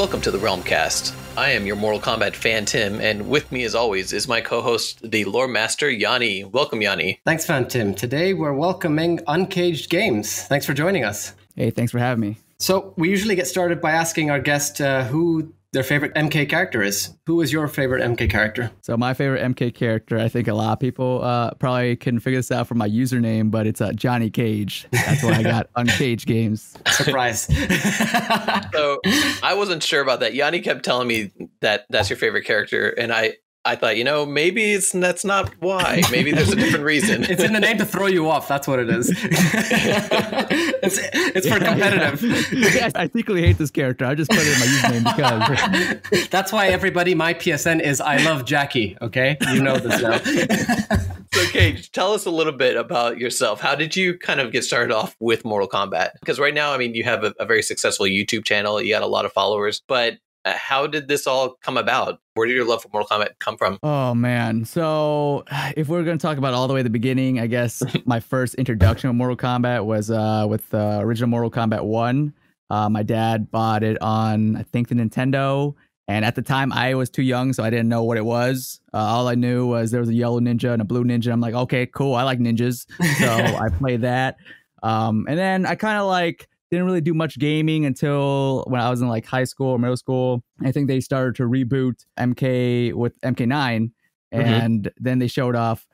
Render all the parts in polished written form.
Welcome to the Realm Kast. I am your Mortal Kombat FANTiM, and with me as always is my co-host, the Lore Master, Yanni. Welcome, Yanni. Thanks, FANTiM. Today we're welcoming uncagedgamez. Thanks for joining us. Hey, thanks for having me. So we usually get started by asking our guest who their favorite MK character is. Who is your favorite MK character? So my favorite MK character, I think a lot of people probably couldn't figure this out from my username, but it's Johnny Cage. That's why I got uncagedgamez. Surprise. So I wasn't sure about that. Yanni kept telling me that that's your favorite character, and I thought, you know, maybe that's not why. Maybe there's a different reason. It's in the name to throw you off. That's what it is. It's for competitive. Yeah. I secretly hate this character. I just put it in my username because. That's why everybody, my PSN is I love Jackie, okay? You know this now. So, Cage, tell us a little bit about yourself. How did you kind of get started off with Mortal Kombat? Because right now, I mean, you have a very successful YouTube channel. You got a lot of followers, but how did this all come about? Where did your love for Mortal Kombat come from? Oh, man. So if we're going to talk about all the way at the beginning, I guess my first introduction with Mortal Kombat was with the original Mortal Kombat 1. My dad bought it on, I think, the Nintendo. And at the time, I was too young, so I didn't know what it was. All I knew was there was a yellow ninja and a blue ninja. I'm like, okay, cool. I like ninjas. So I played that. And then I kind of like didn't really do much gaming until when I was in like high school or middle school. I think they started to reboot MK with MK9. And then they showed off,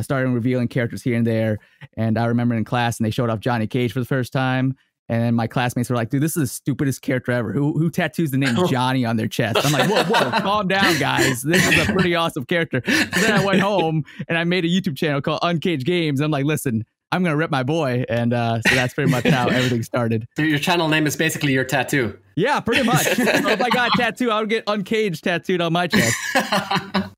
started revealing characters here and there. And I remember in class and they showed off Johnny Cage for the first time. And my classmates were like, dude, this is the stupidest character ever. Who tattoos the name Johnny on their chest? I'm like, whoa, calm down, guys. This is a pretty awesome character. So then I went home and I made a YouTube channel called uncagedgamez. I'm like, listen, I'm going to rip my boy. And so that's pretty much how everything started. So your channel name is basically your tattoo. Yeah, pretty much. So if I got a tattoo, I would get uncaged tattooed on my chest.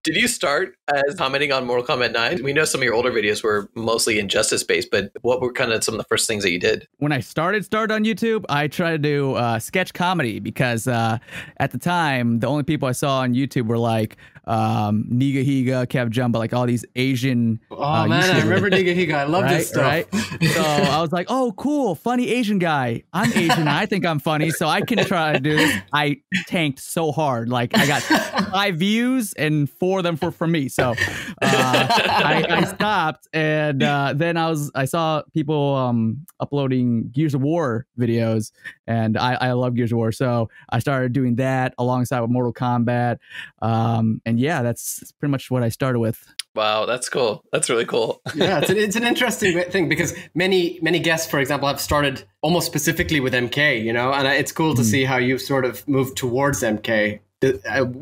Did you start as commenting on Mortal Kombat 9? We know some of your older videos were mostly injustice-based, but what were kind of some of the first things that you did? When I started on YouTube, I tried to do sketch comedy because at the time, the only people I saw on YouTube were like Nigahiga, Kev Jumba, like all these Asian. Oh, man, YouTubers. I remember Nigahiga. I love this stuff. Right? So I was like, oh, cool, funny Asian guy. I'm Asian. I think I'm funny, so I can try to do this. I tanked so hard. Like I got 5 views and 4 of them were for me. So I stopped, and then I saw people uploading Gears of War videos, and I love Gears of War, so I started doing that alongside with Mortal Kombat, and yeah, that's pretty much what I started with. Wow, that's cool. That's really cool. Yeah, it's an interesting thing because many guests, for example, have started almost specifically with MK, you know, and it's cool to see how you've sort of moved towards MK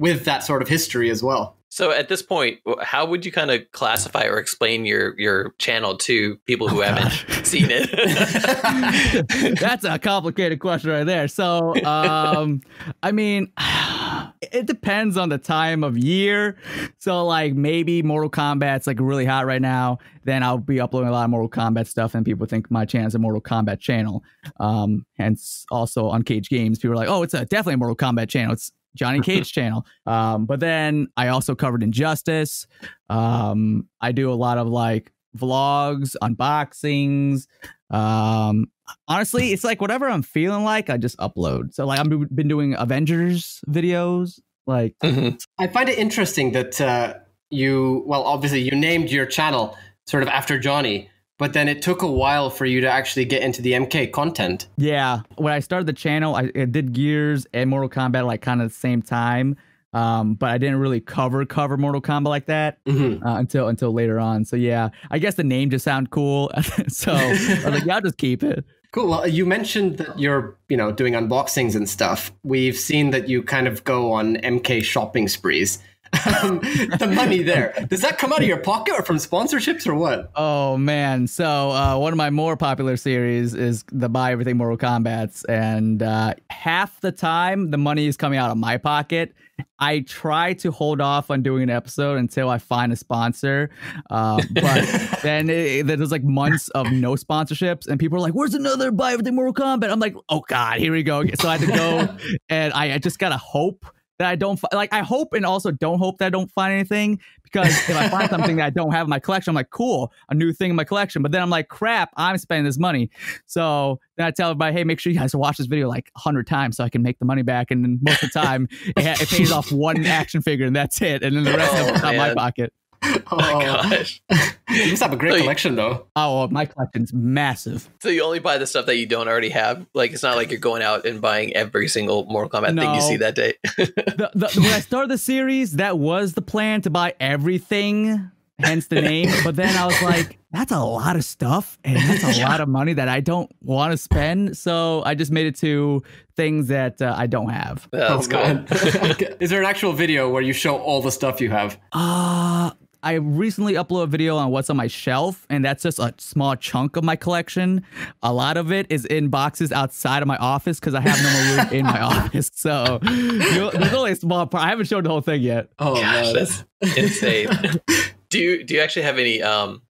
with that sort of history as well. So at this point, how would you kind of classify or explain your channel to people who haven't seen it? That's a complicated question right there. So, I mean, it depends on the time of year. So like maybe Mortal Kombat's like really hot right now. Then I'll be uploading a lot of Mortal Kombat stuff and people think my channel is a Mortal Kombat channel. Hence also on uncagedgamez, people are like, oh, it's definitely a Mortal Kombat channel. It's Johnny Cage channel. But then I also covered Injustice. I do a lot of like vlogs, unboxings. Honestly, it's like whatever I'm feeling like, I just upload. So like I've been doing Avengers videos. Like I find it interesting that obviously you named your channel sort of after Johnny, but then it took a while for you to actually get into the MK content. Yeah. When I started the channel, I did Gears and Mortal Kombat like kind of the same time. But I didn't really cover Mortal Kombat like that until later on. So yeah, I guess the name just sounded cool. So I was like, yeah, I'll just keep it. Cool. Well, you mentioned that you're, you know, doing unboxings and stuff. We've seen that you kind of go on MK shopping sprees. The money there, does that come out of your pocket or from sponsorships or what? Oh man, so one of my more popular series is the Buy Everything Mortal Kombat's, and half the time the money is coming out of my pocket. I try to hold off on doing an episode until I find a sponsor, but then there's like months of no sponsorships, and people are like, "Where's another Buy Everything Mortal Kombat?" I'm like, "Oh God, here we go!" So I had to go, and I just gotta hope that I don't like. I hope and also don't hope that I don't find anything, because if I find something that I don't have in my collection, I'm like, cool, a new thing in my collection. But then I'm like, crap, I'm spending this money. So then I tell everybody, hey, make sure you guys watch this video like 100 times so I can make the money back. And then most of the time, it pays off one action figure and that's it. And then the rest of it's out my pocket. Oh my gosh. You must have a great collection though. Oh, my collection's massive. So you only buy the stuff that you don't already have? Like, it's not like you're going out and buying every single Mortal Kombat thing you see that day. When I started the series, that was the plan, to buy everything, hence the name. But then I was like, that's a lot of stuff and that's a lot of money that I don't want to spend. So I just made it to things that I don't have. That's cool. Is there an actual video where you show all the stuff you have? I recently uploaded a video on what's on my shelf, and that's just a small chunk of my collection. A lot of it is in boxes outside of my office because I have no more room in my office. So there's only a small part. I haven't showed the whole thing yet. Oh gosh, that's insane. Do you actually have any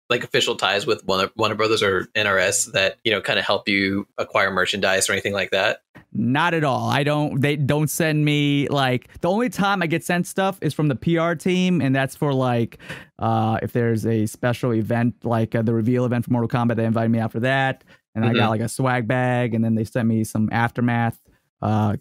like official ties with Warner Brothers or NRS that, you know, kind of help you acquire merchandise or anything like that? Not at all. They don't send me, like, the only time I get sent stuff is from the PR team, and that's for like if there's a special event, like the reveal event for Mortal Kombat. They invited me out for that, and I got like a swag bag, and then they sent me some aftermath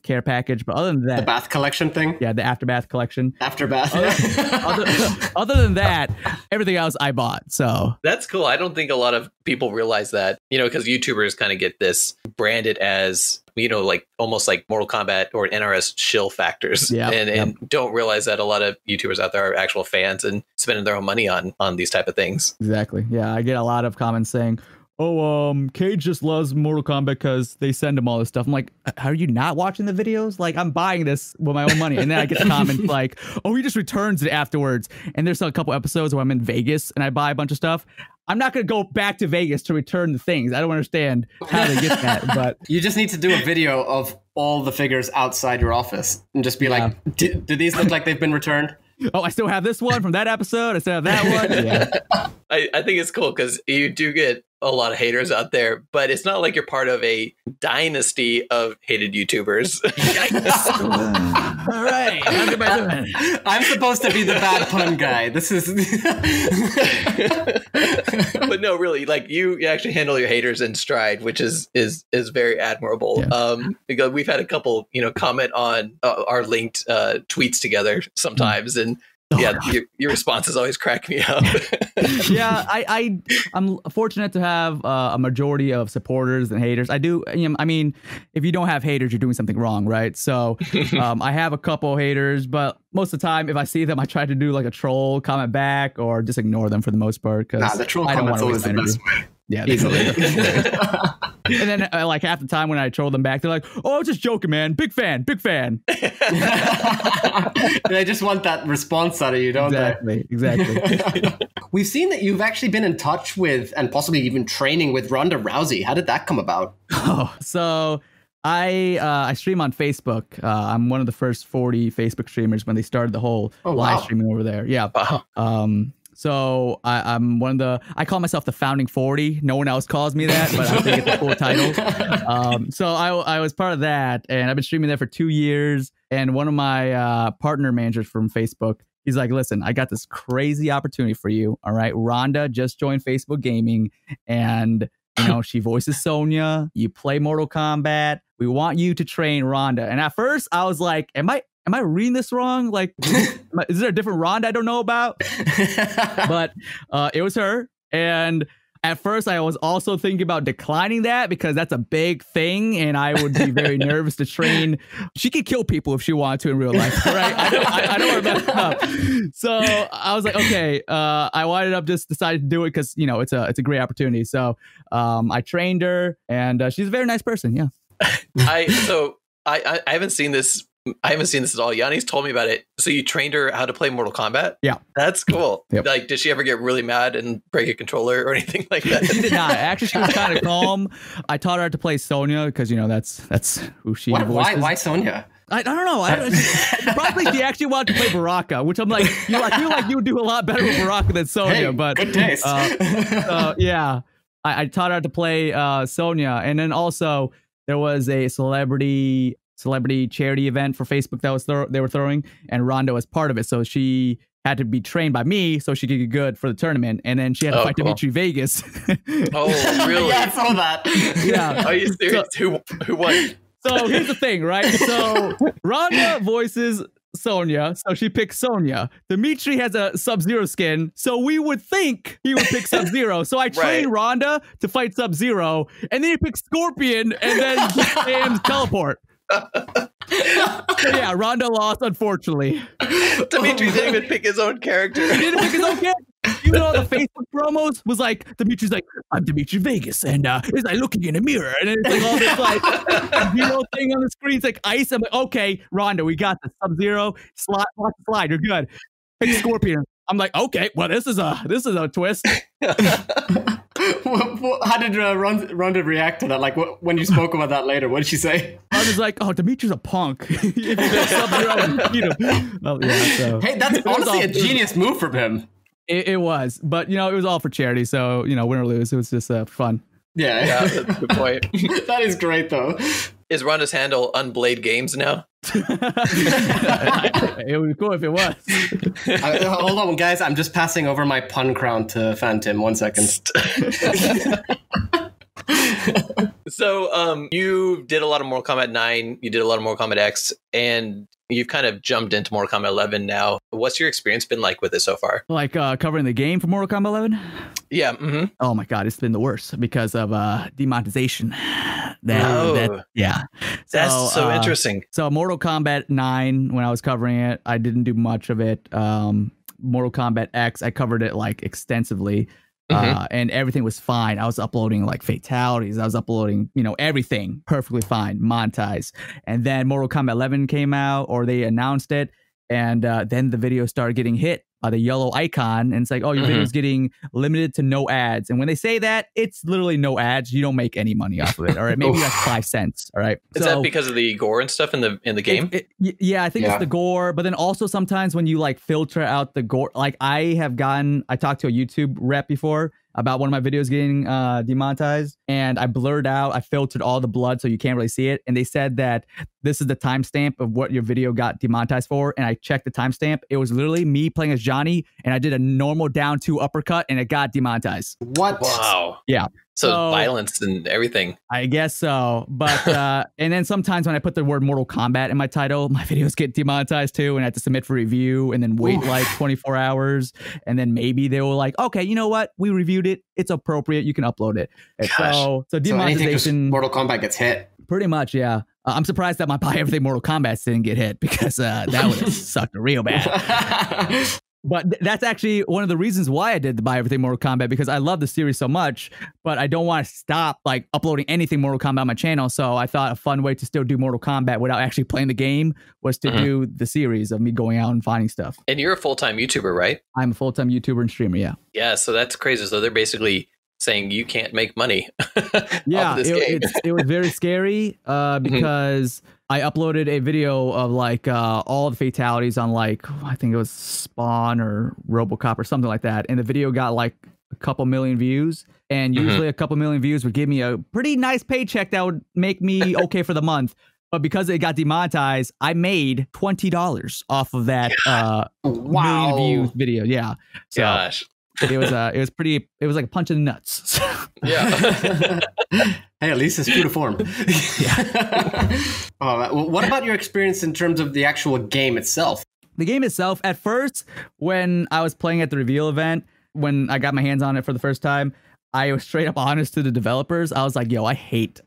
care package. But other than that, the bath collection thing, the afterbath collection, afterbath. Other than that, everything else I bought. So that's cool. I don't think a lot of people realize that, you know, because YouTubers kind of get this branded as, you know, like almost like Mortal Kombat or NRS shill factors, and don't realize that a lot of YouTubers out there are actual fans and spending their own money on these type of things. Exactly. Yeah, I get a lot of comments saying, oh, Cage just loves Mortal Kombat because they send him all this stuff. I'm like, are you not watching the videos? Like, I'm buying this with my own money. And then I get the comment like, oh, he just returns it afterwards. And there's a couple episodes where I'm in Vegas and I buy a bunch of stuff. I'm not going to go back to Vegas to return the things. I don't understand how they get that. But you just need to do a video of all the figures outside your office and just be like, do these look like they've been returned? Oh, I still have this one from that episode. I still have that one. Yeah. I think it's cool because you do get a lot of haters out there, but it's not like you're part of a dynasty of hated YouTubers. All right. I'm supposed to be the bad pun guy. This is... But no, really, like, you actually handle your haters in stride, which is very admirable. Yeah. Because we've had a couple, you know, comment on our linked tweets together sometimes, and yeah, your responses always crack me up. Yeah, I'm fortunate to have a majority of supporters and haters. I do. I mean, if you don't have haters, you're doing something wrong, right? So I have a couple haters, but most of the time, if I see them, I try to do like a troll comment back or just ignore them for the most part. Because the troll comment's always the best way. Yeah, easily. And then like half the time when I troll them back, they're like, oh, I was just joking, man. Big fan, big fan. They just want that response out of you, don't they? Exactly. We've seen that you've actually been in touch with and possibly even training with Ronda Rousey. How did that come about? Oh, so I stream on Facebook. I'm one of the first 40 Facebook streamers when they started the whole live streaming over there. Yeah. Wow. So I'm one of the, I call myself the founding 40. No one else calls me that, but I think it's a cool title. So I was part of that, and I've been streaming there for 2 years. And one of my partner managers from Facebook, he's like, listen, I got this crazy opportunity for you. All right. Ronda just joined Facebook Gaming, and, you know, she voices Sonya. You play Mortal Kombat. We want you to train Ronda. And at first I was like, am I reading this wrong? Like, is there a different Ronda I don't know about? But it was her. And at first, I was also thinking about declining that because that's a big thing, and I would be very nervous to train. She could kill people if she wanted to in real life, right? I don't want to mess it up. So I was like, okay, I wound up just decided to do it because, you know, it's a great opportunity. So I trained her, and she's a very nice person. Yeah. So I haven't seen this. I haven't seen this at all. Yanni's told me about it. So you trained her how to play Mortal Kombat? Yeah. That's cool. Yep. Like, did she ever get really mad and break a controller or anything like that? She did not. Actually, she was kind of calm. I taught her how to play Sonya because, you know, that's who she voices. Why Sonya? I don't know. Probably she actually wanted to play Baraka, which I'm like, you would do a lot better with Baraka than Sonya. Hey, but good taste. Yeah. I taught her how to play Sonya. And then also there was a celebrity celebrity charity event for Facebook that was they were throwing, and Ronda was part of it. So she had to be trained by me so she could get good for the tournament, and then she had to fight Dimitri Vegas. Oh, really? Yeah, I saw that. Yeah. Are you serious? So, who won? So here's the thing, right? So Ronda voices Sonya, so she picks Sonya. Dimitri has a Sub-Zero skin, so we would think he would pick Sub-Zero. So I trained Ronda to fight Sub-Zero, and then he picked Scorpion, and then he spams teleport. So yeah, Ronda lost, unfortunately. Dimitri didn't even pick his own character. He didn't pick his own character. You know, the Facebook promos was like, Dimitri's like, I'm Dimitri Vegas, and it's like looking in a mirror, and it's like all this like Zero thing on the screen. It's like ice. I'm like, okay, Ronda, we got this. Sub-Zero, slide, you're good. Pick Scorpion. I'm like, okay, well, this is a twist. How did Ronda react to that? Like, when you spoke about that later, what did she say? I was like, oh, Dimitri's a punk. Hey, that's honestly a genius move from him. It was, but you know, it was all for charity. So, you know, win or lose, it was just fun. Yeah, yeah, that's a good point. That is great, though. Is Ronda's handle Unblade Games now? It would be cool if it was. Hold on, guys. I'm just passing over my pun crown to FANTiM. 1 second. So, you did a lot of Mortal Kombat 9. You did a lot of Mortal Kombat X, and you've kind of jumped into Mortal Kombat 11 now. What's your experience been like with it so far? Like covering the game for Mortal Kombat 11? Yeah. Mm-hmm. Oh my God, it's been the worst because of demonetization. That's so interesting. So Mortal Kombat 9, when I was covering it, I didn't do much of it. Mortal Kombat X, I covered it like extensively. And everything was fine. I was uploading like fatalities. I was uploading, you know, everything perfectly fine, monetized. And then Mortal Kombat 11 came out, or they announced it. And then the video started getting hit by the yellow icon. And it's like, oh, your video's getting limited to no ads. And when they say that, it's literally no ads. You don't make any money off of it. All right. Maybe that's 5 cents. All right. Is that because of the gore and stuff in the game? Yeah, I think it's the gore. But then also sometimes when you like filter out the gore, like I talked to a YouTube rep before about one of my videos getting demonetized, and I blurred out, I filtered all the blood so you can't really see it. And they said that this is the timestamp of what your video got demonetized for. And I checked the timestamp. It was literally me playing as Johnny, and I did a normal down 2 uppercut, and it got demonetized. What? Wow. Yeah. So violence and everything. I guess so. But, and then sometimes when I put the word Mortal Kombat in my title, my videos get demonetized too. And I have to submit for review and then wait like 24 hours. And then maybe they will like, okay, you know what? We reviewed it. It's appropriate. You can upload it. So demonetization. So Mortal Kombat gets hit. Pretty much. Yeah. I'm surprised that my Buy Everything Mortal Kombat didn't get hit, because that would have sucked real bad. But that's actually one of the reasons why I did the Buy Everything Mortal Kombat, because I love the series so much, but I don't want to stop like uploading anything Mortal Kombat on my channel. So I thought a fun way to still do Mortal Kombat without actually playing the game was to do the series of me going out and finding stuff. And you're a full-time YouTuber, right? I'm a full-time YouTuber and streamer, yeah. Yeah, so that's crazy. So they're basically saying you can't make money. Yeah, it was very scary because I uploaded a video of like all the fatalities on like, I think it was Spawn or RoboCop or something like that. And the video got like a couple million views. And usually a couple million views would give me a pretty nice paycheck that would make me okay for the month. But because it got demonetized, I made $20 off of that million views video. Yeah. So, gosh. It was like a punch in the nuts. Yeah. Hey, at least it's true to form. Yeah. Well, what about your experience in terms of the actual game itself? The game itself, at first, when I was playing at the reveal event, when I got my hands on it for the first time, I was straight up honest to the developers. I was like, yo, I hate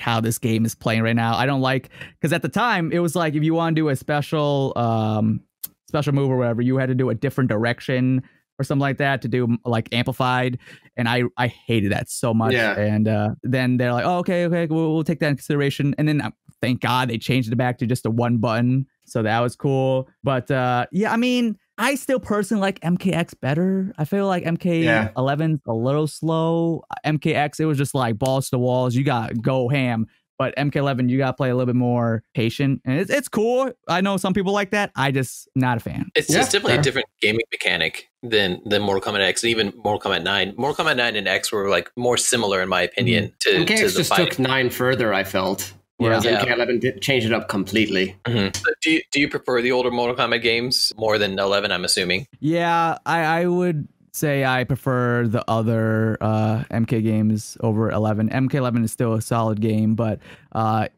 how this game is playing right now. I don't like, because at the time, it was like, if you want to do a special move or whatever, you had to do a different direction or something like that to do like amplified, and I hated that so much. Yeah. And then they're like, oh, okay, we'll take that in consideration. And then thank God they changed it back to just a one button, so that was cool. But yeah, I mean, I still personally like MKX better. I feel like MK11's a little slow. MKX, it was just like balls to the walls. You gotta go ham. But MK11, you got to play a little bit more patient. And it's cool. I know some people like that. I just not a fan. It's just definitely a different gaming mechanic than Mortal Kombat X, and even Mortal Kombat 9. Mortal Kombat 9 and X were like more similar, in my opinion, to MKX. Just took 9 further, I felt. Whereas MK11 changed it up completely. Mm-hmm. So do you prefer the older Mortal Kombat games more than 11, I'm assuming? Yeah, I would say I prefer the other MK games over 11. MK11 is still a solid game, but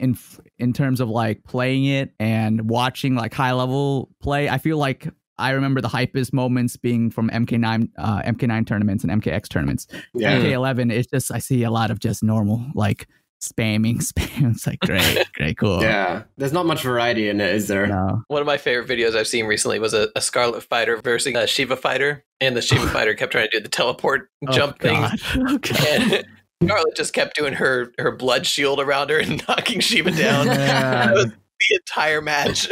in terms of like playing it and watching like high level play, I feel like I remember the hypest moments being from MK9 tournaments and MKX tournaments. Yeah. MK11, it's just I see a lot of just normal like spamming. It's like great, cool. Yeah, there's not much variety in it, is there? No. One of my favorite videos I've seen recently was a Scarlet Fighter versus a Shiva Fighter, and the Shiva Fighter kept trying to do the teleport jump thing. Okay. Scarlet just kept doing her blood shield around her and knocking Shiva down. Yeah. The entire match.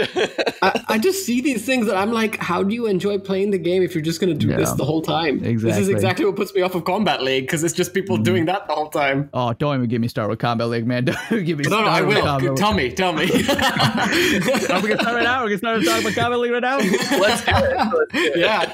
I just see these things that I'm like, how do you enjoy playing the game if you're just going to do this the whole time? Exactly. This is exactly what puts me off of Kombat League, because it's just people doing that the whole time. Oh, don't even get me started with Kombat League, man. Don't give me started. No, I will. Tell me. Are we going to start right now? We're going to start talking about Kombat League right now? Let's do it. Yeah.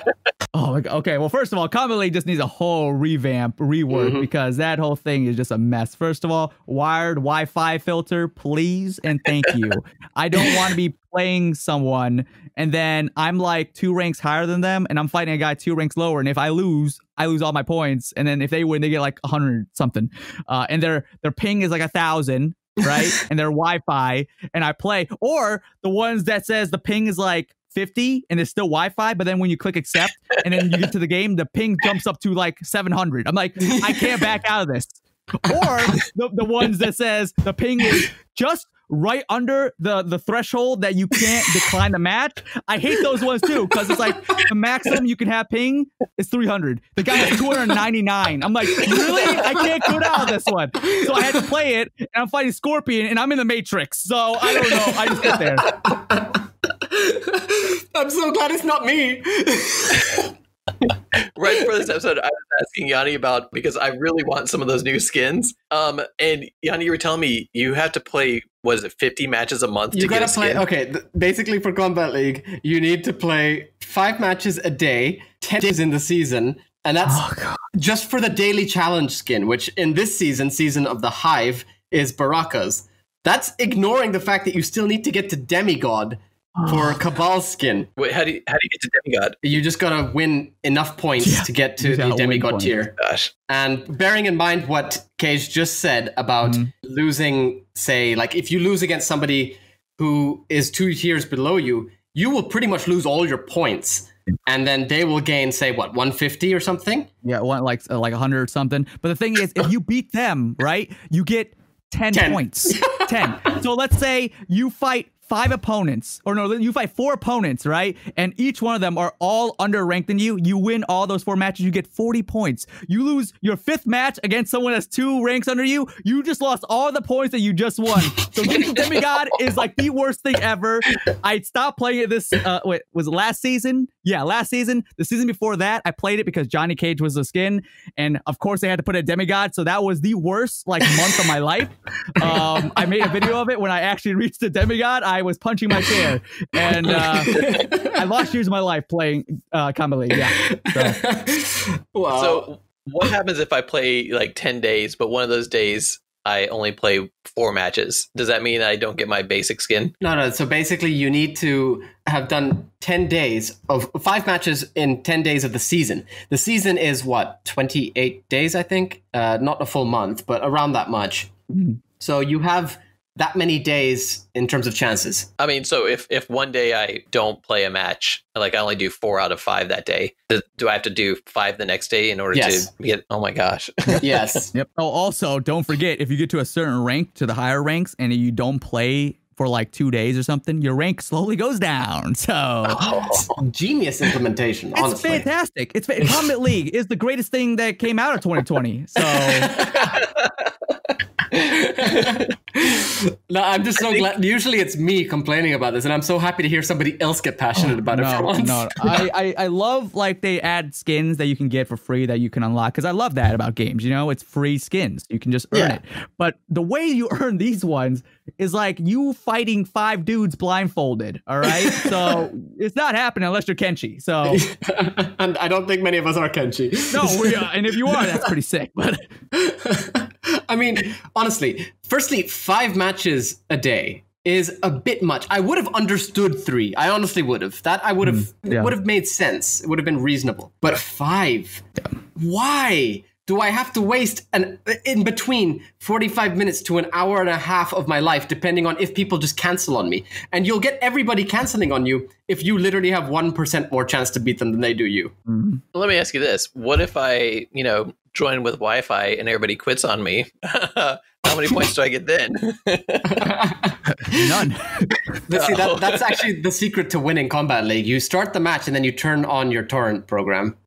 Oh, okay. Well, first of all, Kombat League just needs a whole rework, because that whole thing is just a mess. First of all, wired Wi-Fi filter, please and thank you. I don't want to be playing someone and then I'm like 2 ranks higher than them and I'm fighting a guy 2 ranks lower, and if I lose, I lose all my points, and then if they win, they get like 100 something, and their ping is like 1,000, right? And their Wi-Fi, and I play, or the ones that says the ping is like 50 and it's still Wi-Fi, but then when you click accept and then you get to the game, the ping jumps up to like 700. I'm like, I can't back out of this. Or the ones that says the ping is just right under the threshold that you can't decline the match. I hate those ones too, because it's like the maximum you can have ping is 300. The guy has 299. I'm like, really? I can't go down this one. So I had to play it, and I'm fighting Scorpion, and I'm in the Matrix. So I don't know. I just get there. I'm so glad it's not me. Right before this episode, I was asking Yani about, because I really want some of those new skins. And Yani, you were telling me you have to play, what is it, 50 matches a month to get a skin? Okay, basically for Combat League, you need to play 5 matches a day, 10 days in the season. And that's just for the daily challenge skin, which in this season of the Hive, is Baraka's. That's ignoring the fact that you still need to get to Demigod for Cabal skin. Wait, how do you get to Demigod? You just gotta win enough points to get to the Demigod tier. Gosh. And bearing in mind what Cage just said about losing, say, like if you lose against somebody who is 2 tiers below you, you will pretty much lose all your points. And then they will gain, say, what, 150 or something? Yeah, like 100 or something. But the thing is, if you beat them, right, you get 10 points. 10. So let's say you fight 4 opponents, right? And each one of them are all under ranked than you. You win all those 4 matches, you get 40 points. You lose your 5th match against someone that's 2 ranks under you, you just lost all the points that you just won. So getting to Demigod is like the worst thing ever. I stopped playing it this, wait, was it last season? Yeah, last season. The season before that, I played it because Johnny Cage was the skin. And of course they had to put a Demigod. So that was the worst like month of my life. I made a video of it when I actually reached the Demigod. I was punching my chair, and I lost years of my life playing Combat League. Yeah. So. Wow. So what happens if I play like 10 days, but one of those days I only play 4 matches? Does that mean I don't get my basic skin? No. So basically you need to have done 10 days of 5 matches in 10 days of the season. The season is what, 28 days, I think? Not a full month, but around that much. Mm. So you have that many days in terms of chances. I mean, so if one day I don't play a match, like I only do 4 out of 5 that day, do I have to do 5 the next day in order to get, oh my gosh. Yes. Yep. Oh, also don't forget, if you get to a certain rank, to the higher ranks, and you don't play for like 2 days or something, your rank slowly goes down. So genius implementation. It's honestly fantastic. It's Combat League is the greatest thing that came out of 2020. So no, I'm just so glad. Usually it's me complaining about this, and I'm so happy to hear somebody else get passionate about it for once. No, I love like they add skins that you can get for free that you can unlock, because I love that about games. You know, it's free skins. You can just earn it. But the way you earn these ones is like you fighting 5 dudes blindfolded. All right, so it's not happening unless you're Kenshi. So, and I don't think many of us are Kenshi. No, we are. And if you are, that's pretty sick. But I mean, honestly, firstly, 5 matches a day is a bit much. I would have understood 3. I honestly would have. That I would have would have made sense. It would have been reasonable. But 5? Yeah. Why do I have to waste an in between 45 minutes to an hour and a half of my life, depending on if people just cancel on me? And you'll get everybody canceling on you if you literally have 1% more chance to beat them than they do you. Mm-hmm. Let me ask you this. What if I, you know, join with Wi-Fi and everybody quits on me? How many points do I get then? None. See, that's actually the secret to winning Kombat League. You start the match and then you turn on your torrent program.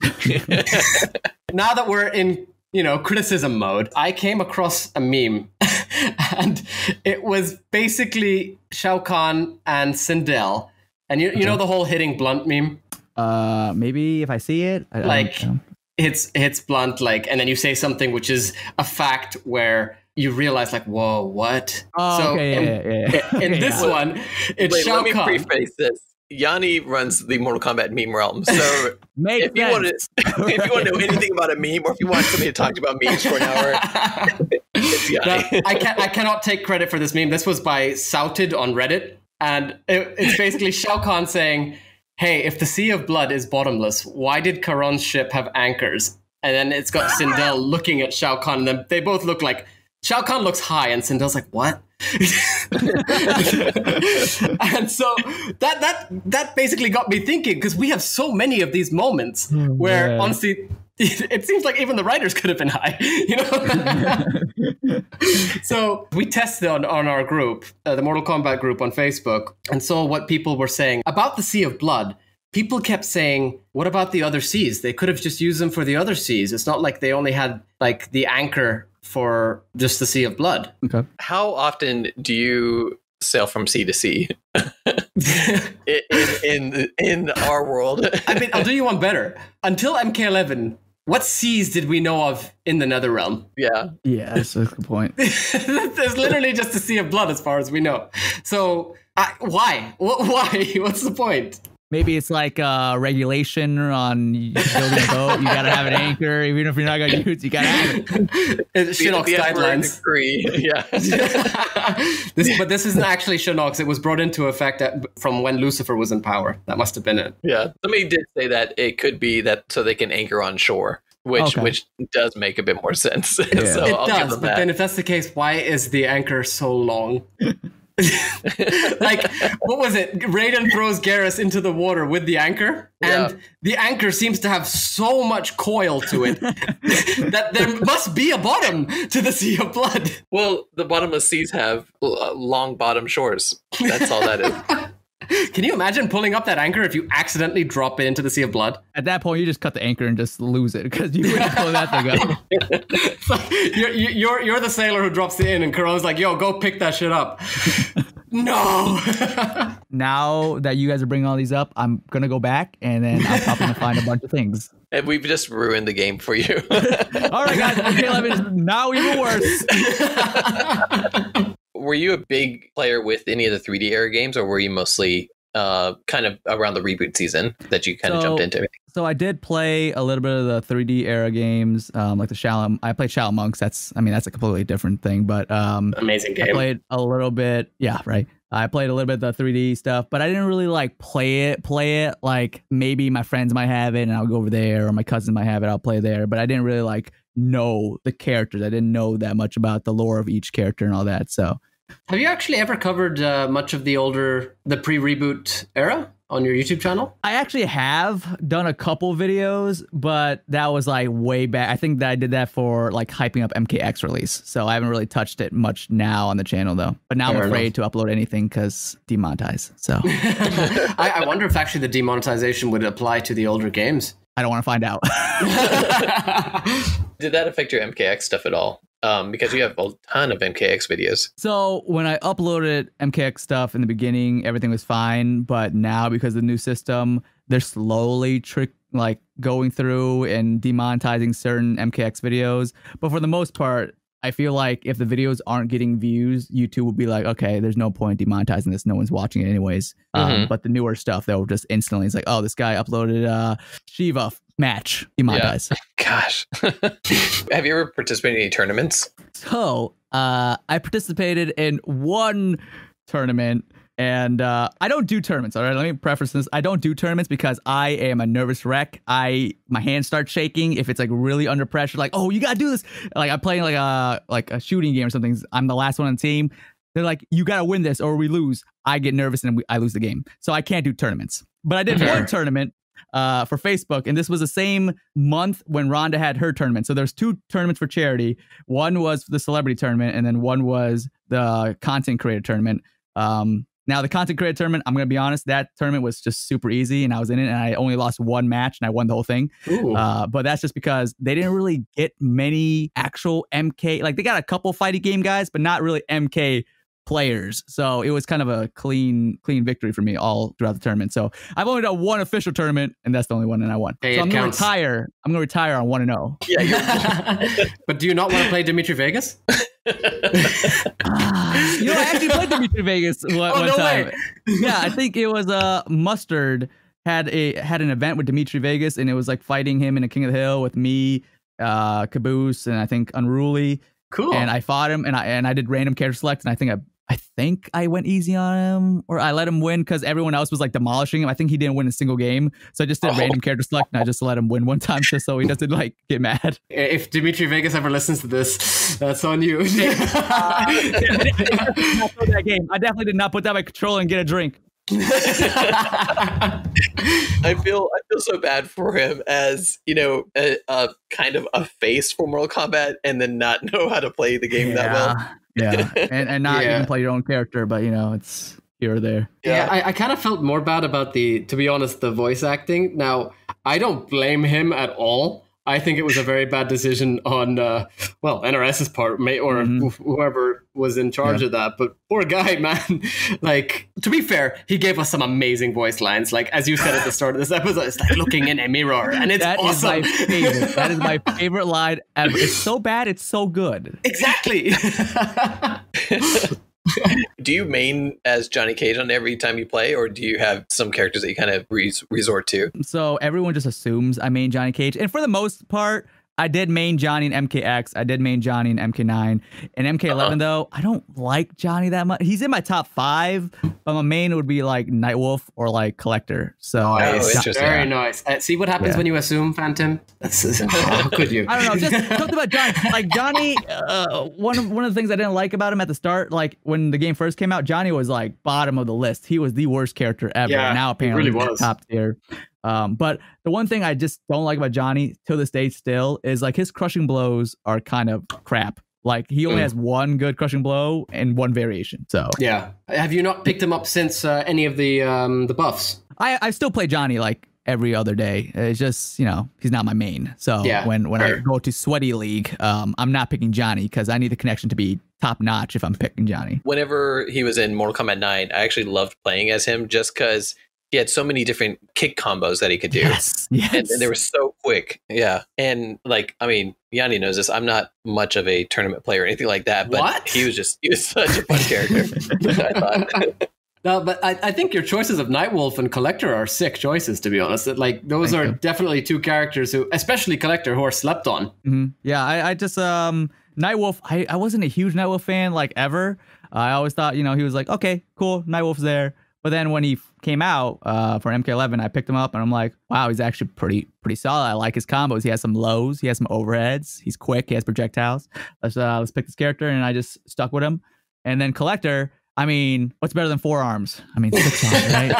Now that we're in, you know, criticism mode, I came across a meme and it was basically Shao Kahn and Sindel. And you know the whole hitting Blunt meme? Maybe if I see it. I don't know. Hits Blunt, like, and then you say something which is a fact where you realize, like, whoa, what? Oh, so okay, in this one, it's Shao Kahn. Let me preface this. Yanni runs the Mortal Kombat meme realm, so if you want to know anything about a meme, or if you want somebody to talk about memes for an hour, it's Yanni. No, I cannot take credit for this meme. This was by Souted on Reddit, and it's basically Shao Kahn saying, hey, if the Sea of Blood is bottomless, why did Charon's ship have anchors? And then it's got Sindel looking at Shao Kahn, and then they both look like... Shao Kahn looks high, and Sindel's like, what? And so that basically got me thinking, because we have so many of these moments where, honestly, it seems like even the writers could have been high, you know? So we tested on our group, the Mortal Kombat group on Facebook, and saw what people were saying about the Sea of Blood. People kept saying, what about the other seas? They could have just used them for the other seas. It's not like they only had like the anchor for just the Sea of Blood. Okay. How often do you sail from sea to sea in our world? I mean, I'll do you one better. Until MK11, what seas did we know of in the Netherrealm? Yeah. Yeah, that's a good point. There's literally just a Sea of Blood as far as we know. So why? What's the point? Maybe it's like regulation on building a boat. You got to have an anchor. Even if you're not going to use it, you got to have it. It's Shinnok's guidelines. Yeah. But this isn't actually Shinnok's. It was brought into effect from when Lucifer was in power. That must have been it. Yeah. Somebody did say that it could be that so they can anchor on shore, which does make a bit more sense. Yeah. So I'll give them that. Then if that's the case, why is the anchor so long? Like, what was it? Raiden throws Garrus into the water with the anchor, and the anchor seems to have so much coil to it that there must be a bottom to the Sea of Blood. Well, the bottomless seas have long bottom shores. That's all that is. Can you imagine pulling up that anchor if you accidentally drop it into the Sea of Blood? At that point, you just cut the anchor and just lose it, because you wouldn't pull that thing up. It's like, you're the sailor who drops it in, and Kuro's like, yo, go pick that shit up. No. Now that you guys are bringing all these up, I'm going to go back, and then I'm probably going to find a bunch of things. And we've just ruined the game for you. All right, guys. MK11 is now even worse. Were you a big player with any of the 3D era games, or were you mostly kind of around the reboot season that you kind of jumped into? So I did play a little bit of the 3D era games, like the Shaolin. I played Shaolin Monks. That's a completely different thing, but amazing game. I played a little bit. Yeah, right. I played a little bit of the 3D stuff, but I didn't really like play it. Like, maybe my friends might have it and I'll go over there, or my cousin might have it, I'll play there. But I didn't really like know the characters. I didn't know that much about the lore of each character and all that. So have you actually ever covered much of the pre-reboot era on your YouTube channel? I actually have done a couple videos, but that was like way back. I think that I did that for like hyping up MKX release. So I haven't really touched it much now on the channel though. But now I'm afraid to upload anything because demonetize. So I wonder if actually the demonetization would apply to the older games. I don't want to find out. Did that affect your MKX stuff at all? Because you have a ton of MKX videos. So when I uploaded MKX stuff in the beginning, everything was fine. But now, because of the new system, they're slowly going through and demonetizing certain MKX videos. But for the most part, I feel like if the videos aren't getting views, YouTube will be like, okay, there's no point demonetizing this. No one's watching it anyways. But the newer stuff, they'll just instantly, it's like, oh, this guy uploaded Shiva match. Demonetize. Yeah. Gosh. Have you ever participated in any tournaments? So I participated in one tournament. And I don't do tournaments, all right? Let me preface this. I don't do tournaments because I am a nervous wreck. My hands start shaking if it's like really under pressure. Like, oh, you gotta do this. Like I'm playing like a shooting game or something. I'm the last one on the team. They're like, you gotta win this or we lose. I get nervous and I lose the game. So I can't do tournaments. But I did one tournament for Facebook, and this was the same month when Ronda had her tournament. So there's two tournaments for charity. One was the celebrity tournament, and then one was the content creator tournament. Now, the content creator tournament, I'm going to be honest, that tournament was just super easy, and I was in it, and I only lost one match, and I won the whole thing. But that's just because they didn't really get many actual MK. Like, they got a couple fighting game guys, but not really MK players. So it was kind of a clean victory for me all throughout the tournament. So I've only done one official tournament, and that's the only one that I won. Hey, so I'm going to retire. I'm going to retire on 1-0. Yeah. But do you not want to play Dimitri Vegas? You know, I actually played Dimitri Vegas one time. Way. Yeah, I think it was Mustard had an event with Dimitri Vegas, and it was like fighting him in a King of the Hill with me, Caboose, and I think Unruly. Cool. And I fought him, and I did random character select, and I think I went easy on him, or I let him win because everyone else was like demolishing him. I think he didn't win a single game, so I just did random character select, and I just let him win one time just so he doesn't like get mad. If Dimitri Vegas ever listens to this, that's on you. That game, I definitely did not put down my controller and get a drink. I feel so bad for him as, you know, a kind of a face for Mortal Kombat, and then not know how to play the game that well. Yeah, and not even play your own character, but, you know, it's here or there. Yeah, I kind of felt more bad about to be honest, the voice acting. Now, I don't blame him at all. I think it was a very bad decision on, well, NRS's part, or whoever was in charge of that. But poor guy, man. Like, to be fair, he gave us some amazing voice lines. Like, as you said at the start of this episode, it's like looking in a mirror, and it's awesome. That is my favorite line ever. It's so bad, it's so good. Exactly. Do you main as Johnny Cage on every time you play, or do you have some characters that you kind of resort to? So everyone just assumes I main Johnny Cage, and for the most part, I did main Johnny in MKX. I did main Johnny in MK9. In MK11, though, I don't like Johnny that much. He's in my top 5, but my main would be like Nightwolf or like Collector. So very nice. See what happens when you assume, FANTiM? How could you? I don't know. Just talk about Johnny. Like Johnny, one of the things I didn't like about him at the start, like when the game first came out, Johnny was like bottom of the list. He was the worst character ever. Yeah, now apparently really he's top tier. But the one thing I just don't like about Johnny till this day still is like his crushing blows are kind of crap. Like he only has one good crushing blow and one variation. So yeah, have you not picked him up since any of the buffs? I still play Johnny like every other day. It's just, you know, he's not my main. So when I go to Sweaty League, I'm not picking Johnny because I need the connection to be top notch if I'm picking Johnny. Whenever he was in Mortal Kombat 9, I actually loved playing as him just because he had so many different kick combos that he could do. Yes. And they were so quick. Yeah. And like, I mean, Yanni knows this. I'm not much of a tournament player or anything like that, but he was such a fun character. I thought. No, but I think your choices of Nightwolf and Collector are sick choices, to be honest. Like, those are definitely two characters who, especially Collector, who are slept on. Mm-hmm. Yeah, I just, Nightwolf, I wasn't a huge Nightwolf fan, like, ever. I always thought, you know, he was like, okay, cool, Nightwolf's there. But then when he came out for MK11, I picked him up and I'm like, wow, he's actually pretty solid. I like his combos. He has some lows. He has some overheads. He's quick. He has projectiles. Let's pick this character. And I just stuck with him. And then Collector, I mean, what's better than 4 arms? I mean, 6 arms, right?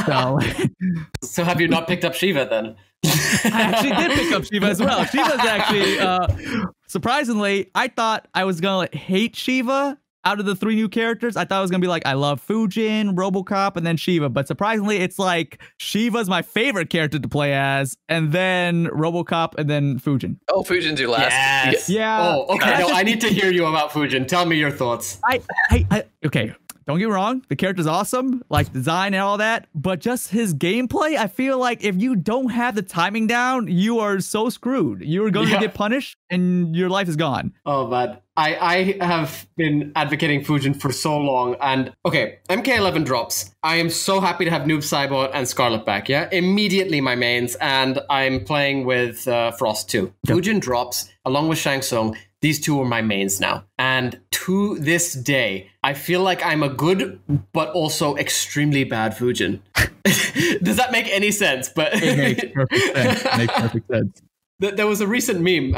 So have you not picked up Shiva then? I actually did pick up Shiva as well. Shiva's actually, surprisingly, I thought I was going to hate Shiva. Out of the 3 new characters, I thought I was going to be like, I love Fujin, Robocop, and then Shiva. But surprisingly, it's like, Shiva's my favorite character to play as, and then Robocop, and then Fujin. Oh, Fujin's your last. Yes. Yeah. Oh, okay. No, I need to hear you about Fujin. Tell me your thoughts. Okay. Don't get me wrong, the character's awesome, like design and all that, but just his gameplay, I feel like if you don't have the timing down, you are so screwed. You're going to get punished and your life is gone. Oh, man. I have been advocating Fujin for so long. And, okay, MK11 drops. I am so happy to have Noob Saibot and Scarlet back, yeah? Immediately my mains, and I'm playing with Frost too. Yep. Fujin drops, along with Shang Tsung. These two are my mains now. And to this day, I feel like I'm a good, but also extremely bad Fujin. Does that make any sense? But it makes perfect sense. It makes perfect sense. There was a recent meme,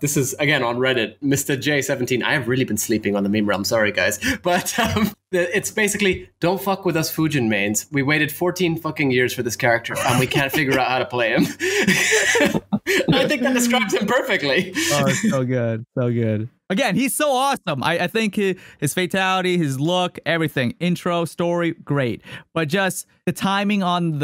this is, again, on Reddit, Mr. J17, I have really been sleeping on the meme realm, sorry guys, but it's basically, don't fuck with us Fujin mains, we waited 14 fucking years for this character, and we can't figure out how to play him. I think that describes him perfectly. Oh, so good, so good. Again, he's so awesome. I think his fatality, his look, everything, intro, story, great. But just the timing on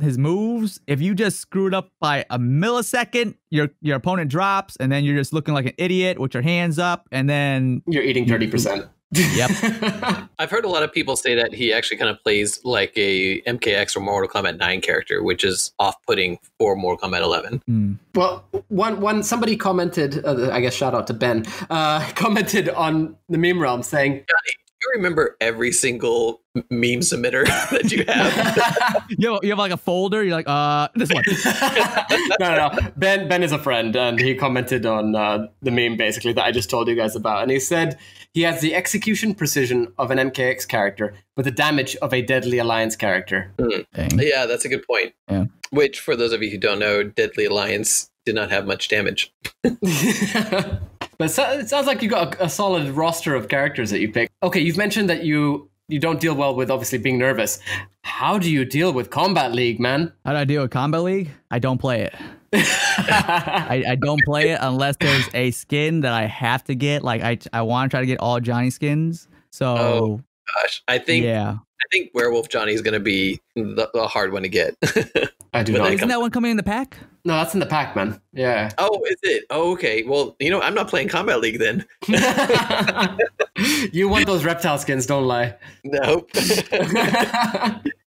his moves, if you just screwed up by a millisecond, your opponent drops, and then you're just looking like an idiot with your hands up, and then... You're eating 30%. Yep. I've heard a lot of people say that he actually kind of plays like a MKX or Mortal Kombat 9 character, which is off-putting for Mortal Kombat 11. Mm. Well, one somebody commented, I guess shout out to Ben, commented on the meme realm saying, Johnny, do you remember every single meme submitter that you have? You have like a folder. You're like, this one. No. Ben is a friend, and he commented on the meme basically that I just told you guys about, and he said he has the execution precision of an MKX character, but the damage of a Deadly Alliance character. Mm. Yeah, that's a good point. Yeah. Which, for those of you who don't know, Deadly Alliance did not have much damage. But it sounds like you got a solid roster of characters that you pick. Okay, you've mentioned that you don't deal well with obviously being nervous. How do you deal with Kombat League, man? How do I deal with Kombat League? I don't play it. I don't play it unless there's a skin that I have to get. Like I want to try to get all Johnny skins. So oh, gosh, I think Werewolf Johnny is going to be the hard one to get. I do not. Isn't that one coming in the pack? No, that's in the pack, man. Yeah. Oh, is it? Oh, okay. Well, you know, I'm not playing Combat League then. You want those reptile skins, don't lie. Nope.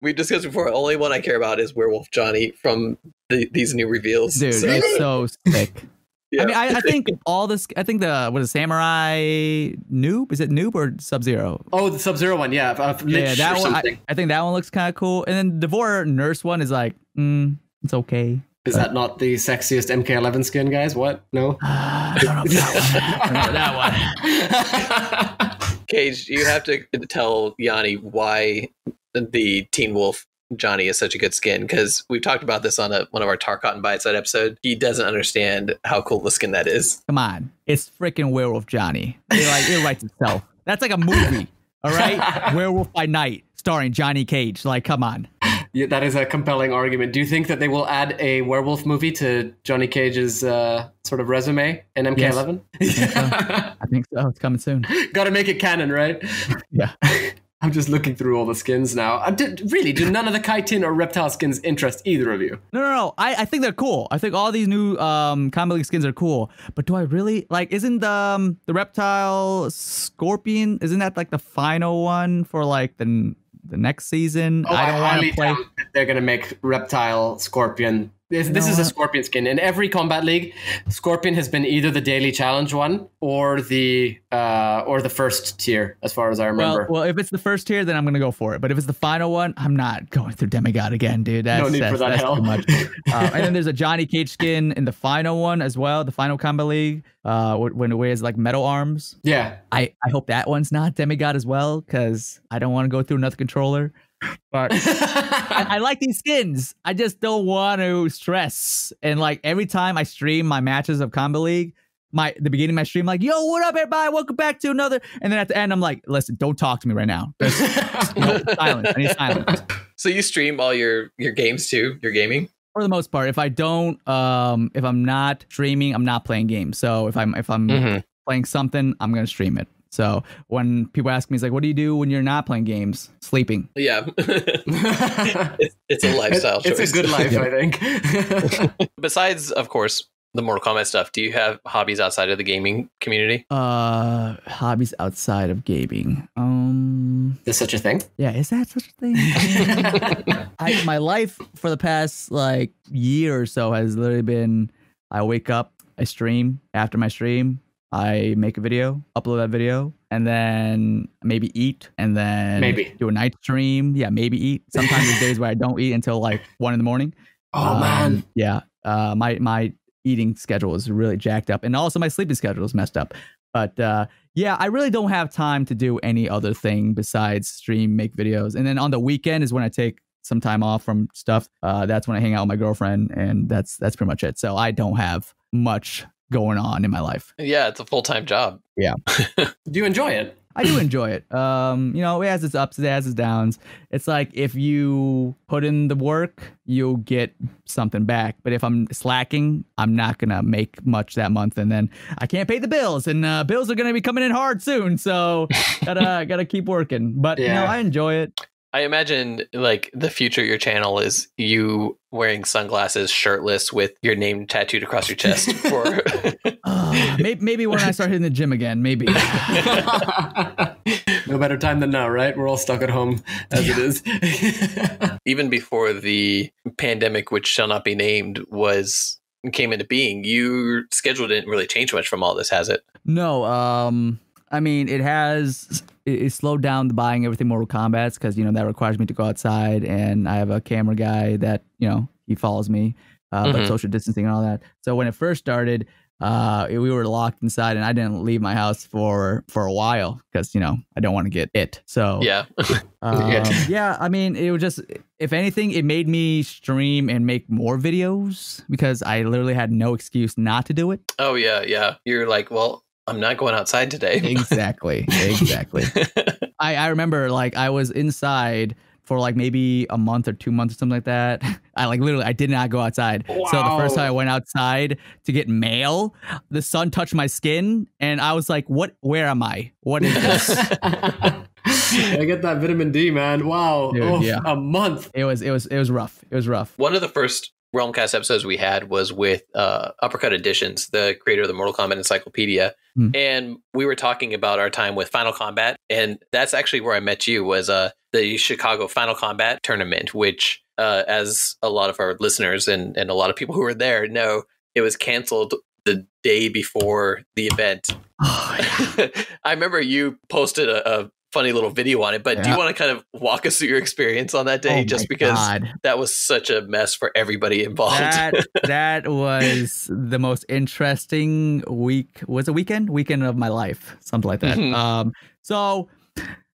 We've discussed before, the only one I care about is Werewolf Johnny from these new reveals. Dude, it's so sick. Yeah. I mean, I think all this. I think what is Samurai Noob? Is it Noob or Sub-Zero? Oh, the Sub-Zero one, yeah. Yeah, that one. I think that one looks kind of cool. And then the Devourer Nurse one is like, it's okay. Is that not the sexiest MK11 skin, guys? What? No. I don't know that one. Cage, you have to tell Yanni why the Teen Wolf Johnny is such a good skin, because we've talked about this on one of our Tarkot and Bite Side episode. He doesn't understand how cool the skin that is. Come on, it's freaking Werewolf Johnny. It writes itself. That's like a movie, all right? Werewolf by Night, starring Johnny Cage. Like, come on. Yeah, that is a compelling argument. Do you think that they will add a werewolf movie to Johnny Cage's sort of resume in MK11? Yes. I think so. It's coming soon. Got to make it canon, right? Yeah. I'm just looking through all the skins now. Really, do none of the chitin or reptile skins interest either of you? No. I think they're cool. I think all these new Combat League skins are cool. But do I really like? Isn't the reptile scorpion? Isn't that like the final one for like the next season? Oh, I don't want to play. They're gonna make reptile scorpion. This is a scorpion skin. In every Combat League, Scorpion has been either the daily challenge one or the first tier, as far as I remember. Well, if it's the first tier, then I'm going to go for it. But if it's the final one, I'm not going through Demigod again, dude. No need for that hell. Too much. And then there's a Johnny Cage skin in the final one as well, the final Combat League, when it wears like metal arms. Yeah. I hope that one's not Demigod as well, because I don't want to go through another controller. But I like these skins. I just don't want to stress. And like every time I stream my matches of Combat League, the beginning of my stream, like, yo, what up, everybody? Welcome back to another. And then at the end, I'm like, listen, don't talk to me right now. No, silence. I need silence. So you stream all your games too? Your gaming? For the most part. If I don't, if I'm not streaming, I'm not playing games. So if I'm playing something, I'm gonna stream it. So when people ask me, it's like, what do you do when you're not playing games? Sleeping. Yeah. It's a lifestyle choice. It's a good life, I think. Besides, of course, the Mortal Kombat stuff, do you have hobbies outside of the gaming community? Hobbies outside of gaming. Is such a thing? Yeah, is that such a thing? My life for the past like year or so has literally been, I wake up, I stream. After my stream, I make a video, upload that video, and then maybe eat, and then maybe do a night stream. Yeah, maybe eat. Sometimes there's days where I don't eat until like 1 in the morning. Oh, man. Yeah. My eating schedule is really jacked up, and also my sleeping schedule is messed up. But yeah, I really don't have time to do any other thing besides stream, make videos. And then on the weekend is when I take some time off from stuff. That's when I hang out with my girlfriend, and that's pretty much it. So I don't have much going on in my life. Yeah, it's a full-time job. Yeah. Do you enjoy it? I do enjoy it. You know, it has its ups, it has its downs. It's like if you put in the work, you'll get something back. But if I'm slacking, I'm not going to make much that month. And then I can't pay the bills, and bills are going to be coming in hard soon. So gotta keep working. But, yeah, you know, I enjoy it. I imagine like the future of your channel is you wearing sunglasses, shirtless, with your name tattooed across your chest. For maybe when I start hitting the gym again, maybe. No better time than now, right? We're all stuck at home as it is. Even before the pandemic, which shall not be named, came into being, your schedule didn't really change much from all this, has it? No. I mean, it has. It slowed down the buying everything Mortal Kombat's, because, you know, that requires me to go outside, and I have a camera guy that, you know, he follows me, but social distancing and all that. So when it first started, we were locked inside, and I didn't leave my house for a while because, you know, I don't want to get it. So yeah. Yeah, I mean, it was just, if anything, it made me stream and make more videos because I literally had no excuse not to do it. Oh yeah, yeah. You're like, well, I'm not going outside today. Exactly. Exactly. I remember, like, I was inside for like maybe a month or 2 months or something like that. I did not go outside. Wow. So the first time I went outside to get mail, the sun touched my skin, and I was like, what, where am I? What is this? I get that vitamin D, man. Wow. Dude, oh, yeah. A month. It was rough. It was rough. One of the first Realm Kast episodes we had was with Uppercut Editions, the creator of the Mortal Kombat Encyclopedia. And we were talking about our time with Final Kombat, and that's actually where I met you, was the Chicago Final Kombat tournament, which as a lot of our listeners and a lot of people who were there know, it was canceled the day before the event. Oh, yeah. I remember you posted a funny little video on it, but yeah. Do you want to kind of walk us through your experience on that day? Oh, just because God, that was such a mess for everybody involved. That was the most interesting week. Was a weekend of my life, something like that. So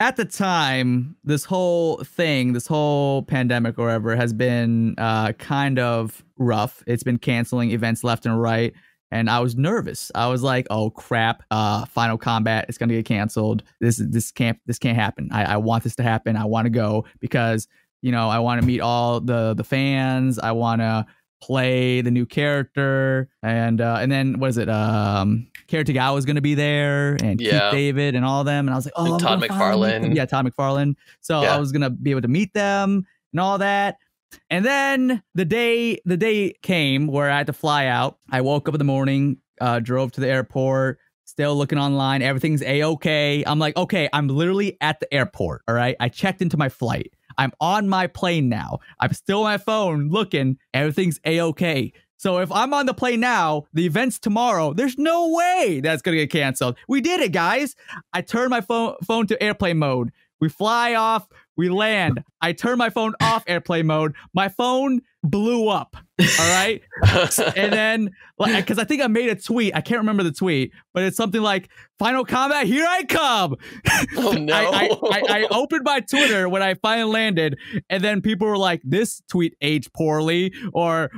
at the time, this whole pandemic or whatever has been kind of rough. It's been canceling events left and right. And I was nervous. I was like, "Oh crap! Final Kombat is gonna get canceled. This can't happen. I want this to happen. I want to go because, you know, I want to meet all the fans. I want to play the new character. And then what is it? Cary Tagawa is gonna be there, and Keith David, and all of them. And I was like, "Oh, Todd McFarlane. Yeah, Todd McFarlane. So I was gonna be able to meet them and all that." And then the day came where I had to fly out. I woke up in the morning, drove to the airport, still looking online. Everything's A-OK. I'm like, okay, I'm literally at the airport. All right. I checked into my flight. I'm on my plane now. I'm still on my phone looking. Everything's A-OK. So if I'm on the plane now, the event's tomorrow. There's no way that's going to get canceled. We did it, guys. I turned my phone to airplane mode. We fly off. We land. I turn my phone off airplane mode. My phone blew up. All right. And then, like, because I think I made a tweet. I can't remember the tweet, but it's something like, Final Kombat, here I come. Oh, no. I opened my Twitter when I finally landed, and then people were like, this tweet aged poorly, or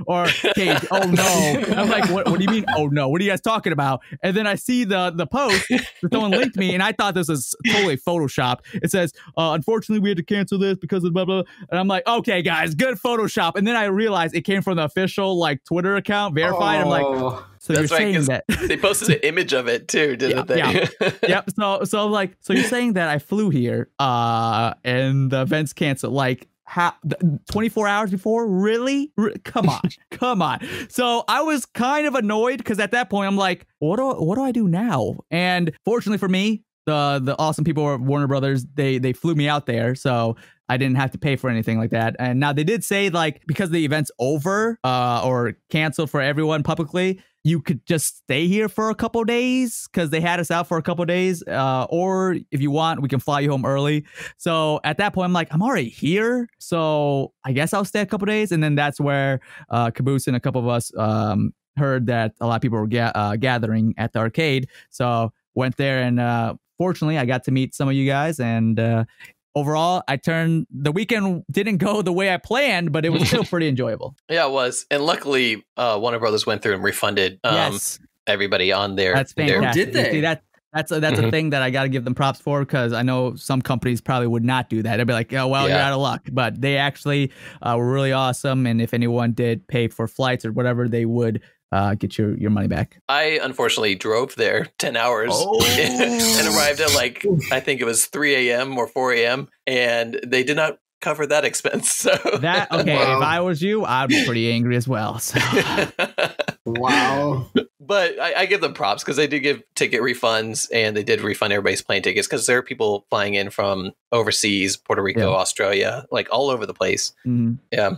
hey, oh, no. And I'm like, what do you mean, oh, no? What are you guys talking about? And then I see the post that someone linked me, and I thought this was totally Photoshopped. It says, unfortunately, we had to cancel this because of blah, blah, blah. And I'm like, okay, guys, good Photoshop. And then I realized it came from the official, like, Twitter account, verified. Oh. I'm like... So that's you're right, saying that they posted an image of it too, didn't they? Yeah. Yep. So like, so you're saying that I flew here, and the event's canceled. Like, how? 24 hours before? Really? Come on, come on. So I was kind of annoyed because at that point I'm like, what do I do now? And fortunately for me, the awesome people at Warner Brothers, they flew me out there, so I didn't have to pay for anything like that. And now they did say, like, because the event's over or canceled for everyone publicly, you could just stay here for a couple days because they had us out for a couple days. Or if you want, we can fly you home early. So at that point, I'm like, I'm already here, so I guess I'll stay a couple days. And then that's where Caboose and a couple of us heard that a lot of people were gathering at the arcade. So went there, and fortunately, I got to meet some of you guys. And overall, the weekend didn't go the way I planned, but it was still pretty enjoyable. Yeah, it was. And luckily, Warner Brothers went through and refunded everybody on their... That's fantastic. Did they? See, that's a thing that I got to give them props for, because I know some companies probably would not do that. They'd be like, oh, well, you're out of luck. But they actually were really awesome. And if anyone did pay for flights or whatever, they would get your money back. I unfortunately drove there 10 hours and arrived at, like, I think it was 3 a.m. or 4 a.m. and they did not cover that expense. So that, okay, wow. If I was you, I'd be pretty angry as well. So. Wow. But I give them props because they did give ticket refunds, and they did refund everybody's plane tickets because there are people flying in from overseas, Puerto Rico, Australia, like all over the place. Mm-hmm. Yeah.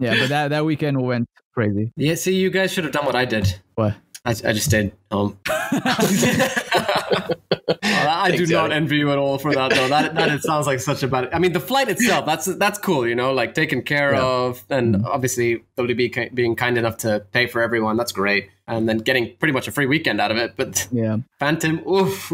Yeah, but that weekend went crazy. Yeah, see, you guys should have done what I did. What? I just stayed home. I do not envy you at all for that, though. That it sounds like such a bad... I mean, the flight itself, that's cool, you know, like taken care of, and obviously WB being kind enough to pay for everyone, that's great. And then getting pretty much a free weekend out of it. But yeah, FANTiM, oof.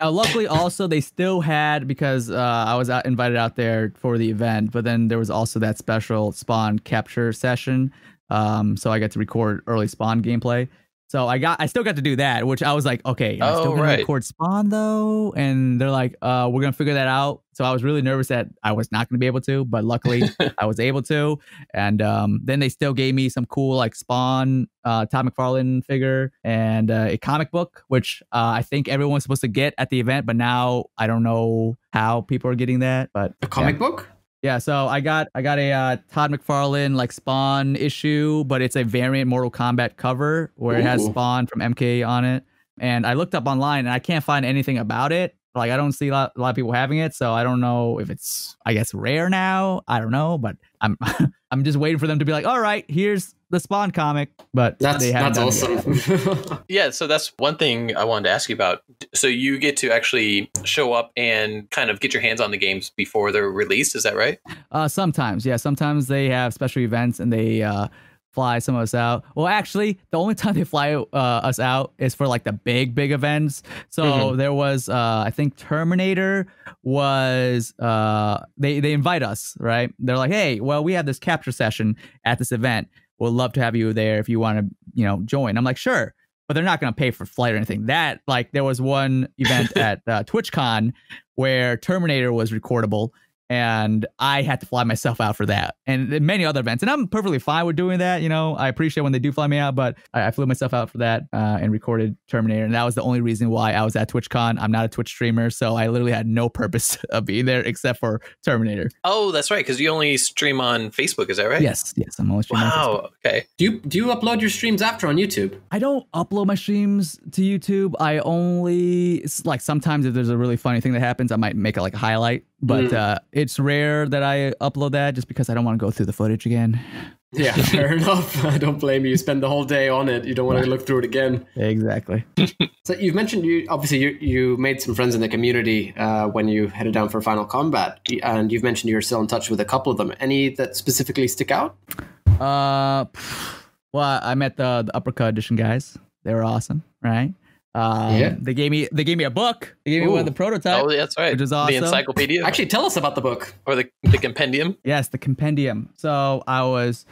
Luckily, also, they still had, because I was invited out there for the event, but then there was also that special Spawn capture session. So I got to record early Spawn gameplay. So I still got to do that, which I was like, okay, I'm still gonna record Spawn though, and they're like, we're gonna figure that out. So I was really nervous that I was not gonna be able to, but luckily I was able to. And then they still gave me some cool, like, Spawn Todd McFarlane figure and a comic book, which I think everyone's supposed to get at the event, but now I don't know how people are getting that. But a comic book. Yeah, so I got a Todd McFarlane, like, Spawn issue, but it's a variant Mortal Kombat cover where it has Spawn from MK on it. And I looked up online and I can't find anything about it. Like, I don't see a lot of people having it, so I don't know if it's, I guess, rare now. I don't know, but I'm I'm just waiting for them to be like, all right, here's the Spawn comic. But that's awesome. Yeah, so that's one thing I wanted to ask you about. So you get to actually show up and kind of get your hands on the games before they're released, is that right? Sometimes, yeah. Sometimes they have special events and they fly some of us out. Well, actually, the only time they fly us out is for, like, the big events. So there was, I think Terminator was, they invite us, right? They're like, hey, well, we have this capture session at this event. We'd love to have you there if you want to, you know, join. I'm like, sure. But they're not going to pay for flight or anything. That, like, there was one event at TwitchCon where Terminator was recordable, and I had to fly myself out for that and many other events. And I'm perfectly fine with doing that. You know, I appreciate when they do fly me out, but I flew myself out for that and recorded Terminator. And that was the only reason why I was at TwitchCon. I'm not a Twitch streamer, so I literally had no purpose of being there except for Terminator. Oh, that's right. Because you only stream on Facebook. Is that right? Yes. Yes. I'm only streaming on Facebook. Okay. Do you upload your streams after on YouTube? I don't upload my streams to YouTube. I only, like, sometimes if there's a really funny thing that happens, I might make it like a highlight. But it's rare that I upload that just because I don't want to go through the footage again. Yeah, fair enough. I don't blame you. You spend the whole day on it. You don't want to look through it again. Exactly. So you've mentioned you obviously made some friends in the community when you headed down for Final Kombat. And you've mentioned you're still in touch with a couple of them. Any that specifically stick out? Well, I met the Uppercut Edition guys. They were awesome, right? They gave me a book. They gave me one of the prototypes. Oh, that's right. Which is awesome. The encyclopedia. Actually, tell us about the book or the compendium. Yes, the compendium. So I was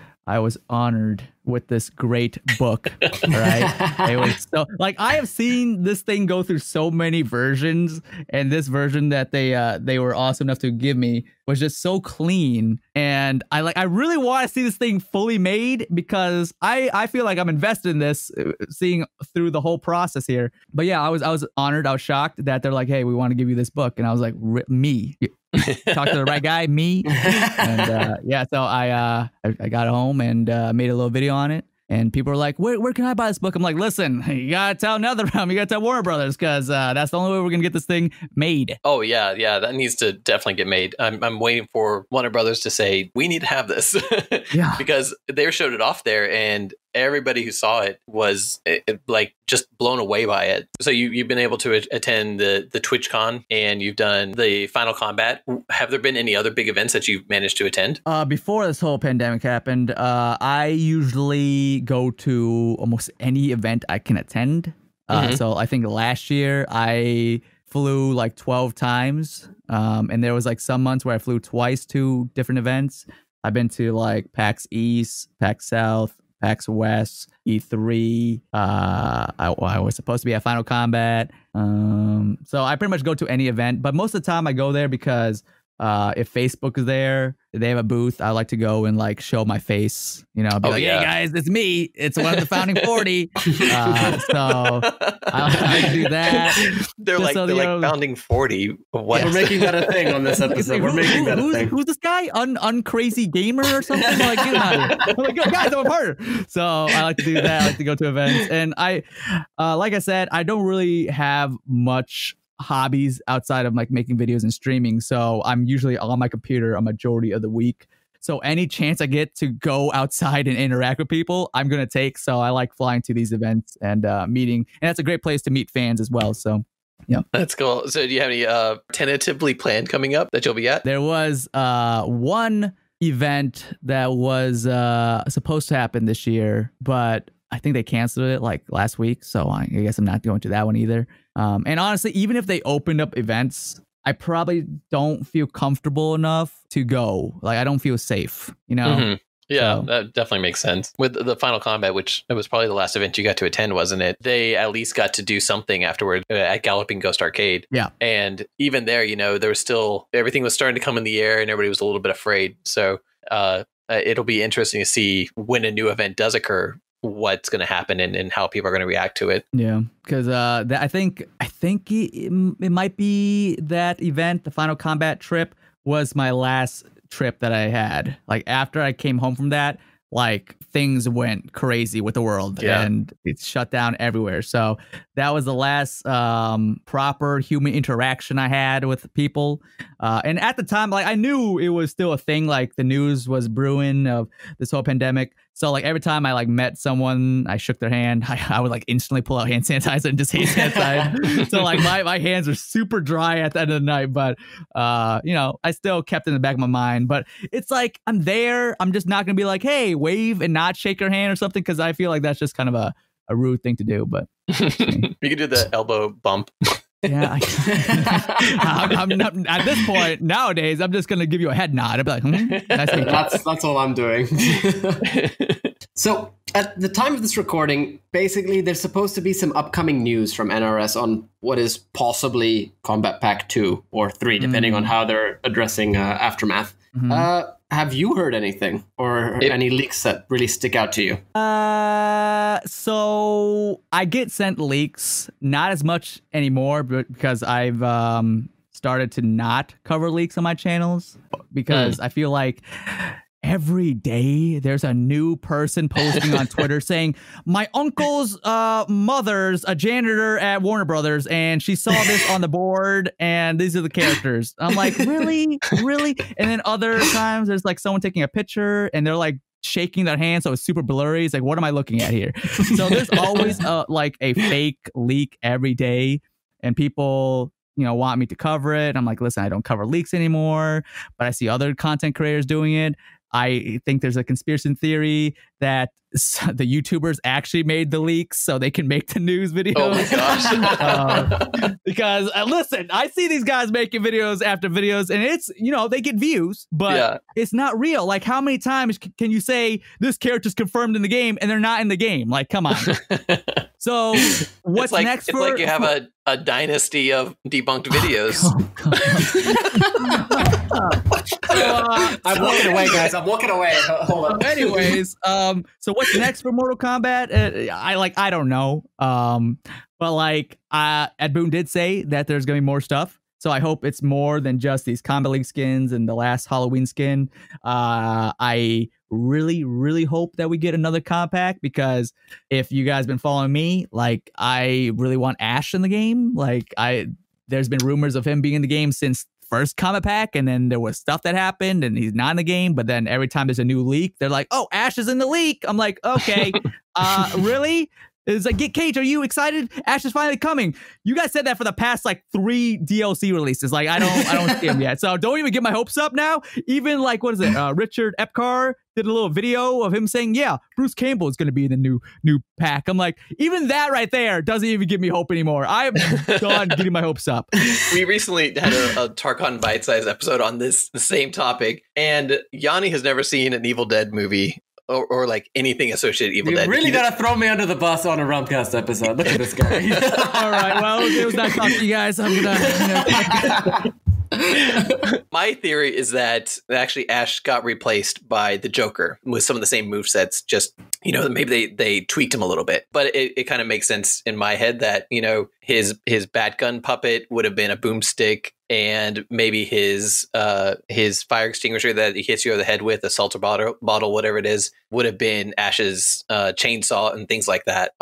honored with this great book, right? It was so, like, I have seen this thing go through so many versions, and this version that they were awesome enough to give me was just so clean. And I really want to see this thing fully made because I feel like I'm invested in this, seeing through the whole process here. But yeah, I was honored. I was shocked that they're like, hey, we want to give you this book, and I was like, me. Talk to the right guy, me. And yeah, so I got home and made a little video on it, And people are like, where can I buy this book? I'm like, listen, you gotta tell NetherRealm, you gotta tell Warner Brothers, because that's the only way we're gonna get this thing made. Oh yeah, yeah, that needs to definitely get made. I'm waiting for Warner Brothers to say we need to have this. Yeah, because they showed it off there, and everybody who saw it was like just blown away by it. So you've been able to attend the TwitchCon, and you've done the Final Kombat. Have there been any other big events that you've managed to attend? Before this whole pandemic happened, I usually go to almost any event I can attend. So I think last year I flew like 12 times, and there was like some months where I flew twice to different events. I've been to like PAX East, PAX South, PAX West, E3. I was supposed to be at Final Kombat. So I pretty much go to any event, but most of the time I go there because if Facebook is there, they have a booth, I like to go and like show my face, you know, be like, yeah. Hey guys, it's me. It's one of the founding 40. So I do that. They're just like, so they're like founding 40. What? We're making that a thing on this episode. We're making that a thing. Who's this guy? Uncrazy gamer or something? Like, get out of here. I'm like, oh, guys, I'm a partner. So I like to do that. I like to go to events. And I, like I said, I don't really have much hobbies outside of like making videos and streaming, so I'm usually on my computer a majority of the week. So any chance I get to go outside and interact with people, I'm gonna take. So I like flying to these events and meeting, and that's a great place to meet fans as well. So yeah, that's cool. So do you have any tentatively planned coming up that you'll be at? There was one event that was supposed to happen this year, but I think they canceled it like last week, so I guess I'm not going to that one either. And honestly, even if they opened up events, I probably don't feel comfortable enough to go. Like, I don't feel safe, you know? Mm-hmm. Yeah, so that definitely makes sense. With the Final Kombat, which it was probably the last event you got to attend, wasn't it? They at least got to do something afterward at Galloping Ghost Arcade. Yeah. And even there, you know, there was still, everything was starting to come in the air and everybody was a little bit afraid. So it'll be interesting to see when a new event does occur, what's going to happen and how people are going to react to it. Yeah, because I think it might be that event, the Final Kombat trip, was my last trip that I had. Like, after I came home from that, like, things went crazy with the world. Yeah. And it's shut down everywhere. So that was the last proper human interaction I had with people. And at the time, like, I knew it was still a thing. Like, the news was brewing of this whole pandemic. So, like, every time I, like, met someone, I shook their hand, I would, like, instantly pull out hand sanitizer and just hand sanitize. So, like, my hands were super dry at the end of the night. But, you know, I still kept it in the back of my mind. But it's like, I'm there. I'm just not going to be like, hey, wave and not shake your hand or something, because I feel like that's just kind of a rude thing to do. But you could do the elbow bump. Yeah, I'm not, at this point nowadays, I'm just gonna give you a head nod. I'd be like, that's all I'm doing. So at the time of this recording, basically there's supposed to be some upcoming news from NRS on what is possibly Combat Pack 2 or 3, depending on how they're addressing Aftermath. Have you heard anything or any leaks that really stick out to you? So I get sent leaks, not as much anymore, but because I've started to not cover leaks on my channels, because I feel like every day there's a new person posting on Twitter saying, my uncle's mother's a janitor at Warner Brothers, and she saw this on the board, and these are the characters. I'm like, really? Really? And then other times there's like someone taking a picture and they're like shaking their hand, so it's super blurry. It's like, what am I looking at here? So there's always like a fake leak every day, and people, you know, want me to cover it. I'm like, listen, I don't cover leaks anymore, but I see other content creators doing it. I think there's a conspiracy theory that the YouTubers actually made the leaks so they can make the news videos. Oh my gosh. Because listen, I see these guys making videos after videos, and it's, you know, they get views, but it's not real. Like, how many times can you say this character's confirmed in the game and they're not in the game? Like, come on. So what's it's like, next it's for, like, you have a dynasty of debunked videos. I'm walking away, guys. I'm walking away. Hold on. Anyways, so what's next for Mortal Kombat? I don't know. But like, Ed Boon did say that there's gonna be more stuff. So I hope it's more than just these Combat League skins and the last Halloween skin. I really, really hope that we get another compact, because if you guys been following me, like, I really want Ash in the game. Like, there's been rumors of him being in the game since first Kombat pack, and then there was stuff that happened and he's not in the game, but then every time there's a new leak, they're like, oh, Ash is in the leak. I'm like, okay, really? It's like, get Cage, are you excited? Ash is finally coming. You guys said that for the past like 3 DLC releases. Like, I don't see him yet. So don't even get my hopes up now. Even like, what is it? Richard Epcar did a little video of him saying, yeah, Bruce Campbell is going to be in the new pack. I'm like, even that right there doesn't even give me hope anymore. I'm done getting my hopes up. We recently had a Tarkon Bite-sized episode on the same topic, and Yanni has never seen an Evil Dead movie. Or like anything associated with Evil Dead. You really gotta throw me under the bus on a Realmcast episode. Look at this guy. All right, well, it was nice talking to you guys. I'm gonna. My theory is that actually Ash got replaced by the Joker with some of the same movesets. Just, you know, maybe they tweaked him a little bit, but it kind of makes sense in my head that, you know, his Batgun puppet would have been a boomstick, and maybe his fire extinguisher that he hits you over the head with, a seltzer bottle, whatever it is, would have been Ash's chainsaw and things like that.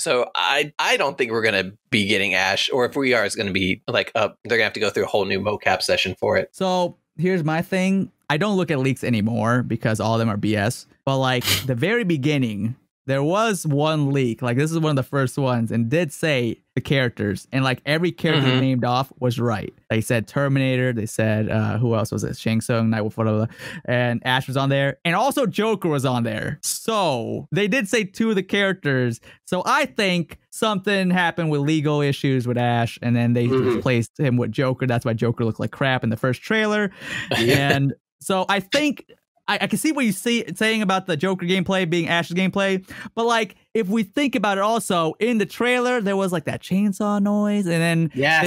So I don't think we're gonna be getting Ash, or if we are, it's gonna be like they're gonna have to go through a whole new mocap session for it. So here's my thing: I don't look at leaks anymore because all of them are BS. But like the very beginning, there was one leak, like this is one of the first ones, and did say the characters, and like every character named off was right. They said Terminator, they said who else was it? Shang Tsung, Nightwolf, whatever, and Ash was on there, and also Joker was on there. So they did say 2 of the characters. So I think something happened with legal issues with Ash, and then they replaced him with Joker. That's why Joker looked like crap in the first trailer. And so I think I can see what you see saying about the Joker gameplay being Ash's gameplay, but like if we think about it, also in the trailer there was like that chainsaw noise, and then they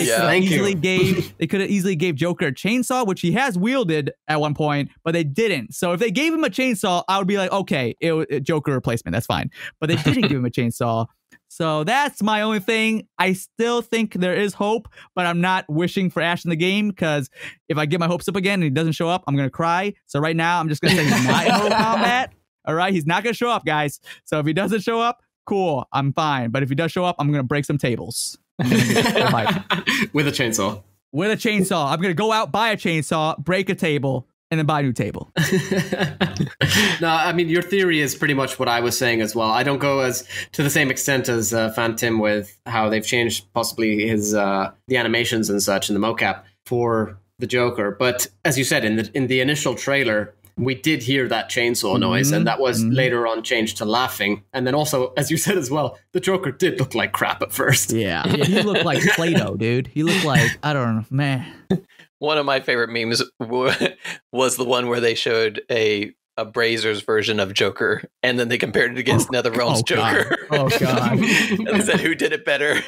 could have easily gave Joker a chainsaw, which he has wielded at one point, but they didn't. So if they gave him a chainsaw, I would be like, okay, it Joker replacement, that's fine. But they didn't give him a chainsaw. So that's my only thing. I still think there is hope, but I'm not wishing for Ash in the game, because if I get my hopes up again and he doesn't show up, I'm going to cry. So right now, I'm just going to say he's not in Mortal Kombat. All right? He's not going to show up, guys. So if he doesn't show up, cool. I'm fine. But if he does show up, I'm going to break some tables. With a chainsaw. With a chainsaw. I'm going to go out, buy a chainsaw, break a table, and then buy a new table. No, I mean, your theory is pretty much what I was saying as well. I don't go to the same extent as FANTiM with how they've changed possibly the animations and such in the mocap for the Joker. But as you said, in the initial trailer, we did hear that chainsaw noise, and that was later on changed to laughing. And then also, as you said as well, the Joker did look like crap at first. Yeah, he looked like Play-Doh, dude. He looked like, I don't know, man. One of my favorite memes was the one where they showed a Brazers version of Joker, and then they compared it against NetherRealm's Joker. God. Oh, God. And they said, who did it better?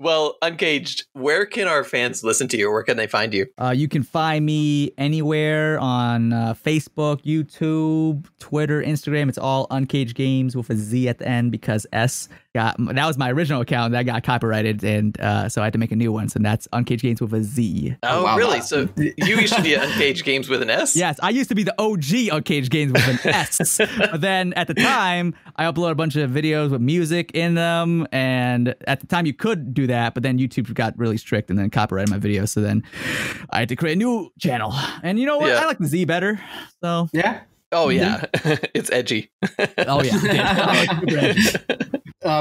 Well, Uncaged, where can our fans listen to you, or where can they find you? You can find me anywhere on Facebook, YouTube, Twitter, Instagram. It's all uncagedgamez with a Z at the end, because S that was my original account that got copyrighted, and so I had to make a new one. So that's uncagedgamez with a Z. Oh, wow, really? Wow. So you used to be uncagedgamez with an S? Yes, I used to be the OG uncagedgamez with an S. But then at the time, I uploaded a bunch of videos with music in them, and at the time you could do that, but then YouTube got really strict and then copyrighted my video, so then I had to create a new channel. And you know what? Yeah. I like the Z better. So yeah. Oh yeah, it's edgy. Oh yeah.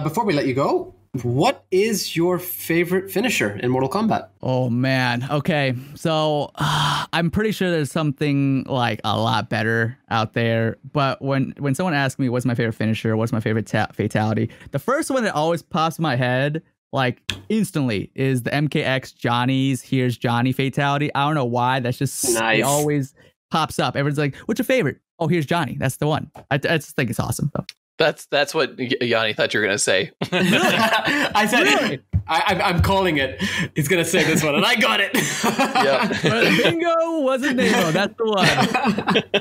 Before we let you go, what is your favorite finisher in Mortal Kombat? Oh man, okay. So I'm pretty sure there's something like a lot better out there. But when someone asks me what's my favorite finisher, what's my favorite fatality, the first one that always pops in my head, like instantly, is the MKX Johnny's Here's Johnny fatality. I don't know why. That's just nice. It always pops up. Everyone's like, "What's your favorite?" Oh, here's Johnny. That's the one. I just think it's awesome. So. That's what Yanni thought you were gonna say. Really? I said, really? I'm calling it. He's gonna say this one, and I got it. Yep. Bingo wasn't Nemo. That's the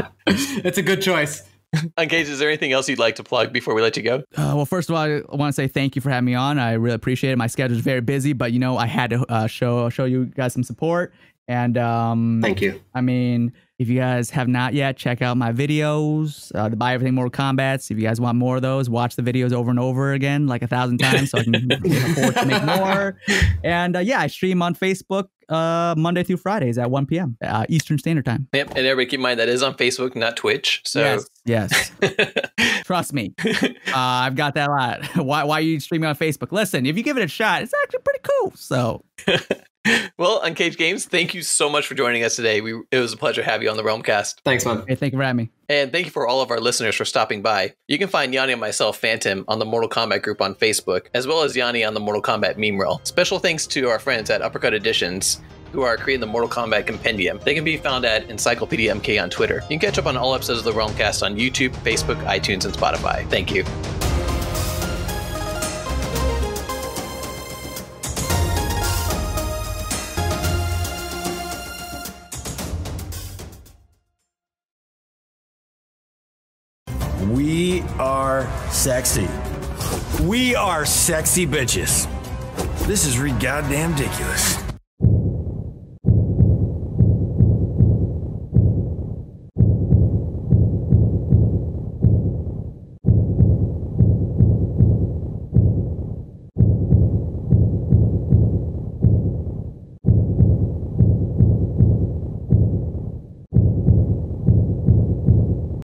one. It's a good choice. Uncaged, is there anything else you'd like to plug before we let you go? Well, first of all, I want to say thank you for having me on. I really appreciate it. My schedule is very busy, but you know, I had to show you guys some support. And thank you. I mean, If you guys have not yet, check out my videos, the Buy Everything Mortal Kombats. If you guys want more of those, watch the videos over and over again, like 1,000 times, so I can afford to make more. And yeah, I stream on Facebook Monday through Fridays at 1 p.m. Eastern Standard Time. Yep, and everybody keep in mind that is on Facebook, not Twitch. So yes. Trust me, I've got that a lot. Why are you streaming on Facebook? Listen, if you give it a shot, it's actually pretty cool. So. Well, Uncaged Games, thank you so much for joining us today. It was a pleasure to have you on the Realm Kast. Thanks, man. Hey, thank you for having me. And thank you for all of our listeners for stopping by. You can find Yanni and myself, FANTiM, on the Mortal Kombat Group on Facebook, as well as Yanni on the Mortal Kombat Memerealm. Special thanks to our friends at Uppercut Editions, who are creating the Mortal Kombat Kompendium. They can be found at EncyclopediaMK on Twitter. You can catch up on all episodes of the Realm Kast on YouTube, Facebook, iTunes, and Spotify. Thank you. We are sexy. We are sexy bitches. This is re-goddamn ridiculous.